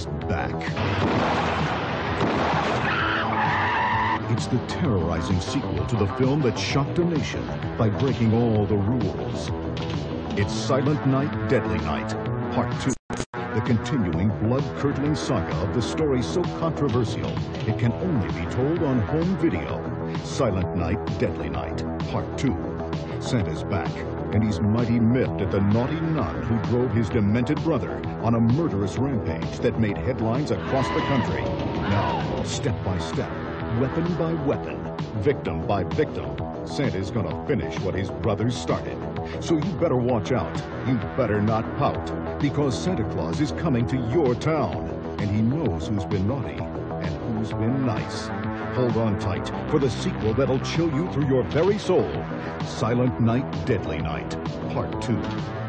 is back. It's the terrorizing sequel to the film that shocked a nation by breaking all the rules. It's Silent Night, Deadly Night, Part 2. The continuing blood-curdling saga of the story so controversial, it can only be told on home video. Silent Night, Deadly Night, Part 2. Santa's back, and he's mighty miffed at the naughty nun who drove his demented brother on a murderous rampage that made headlines across the country. Now, step by step, weapon by weapon, victim by victim, Santa's gonna finish what his brother started. So you better watch out. You better not pout, because Santa Claus is coming to your town, and he knows who's been naughty and who's been nice. Hold on tight for the sequel that'll chill you through your very soul. Silent Night, Deadly Night, Part 2.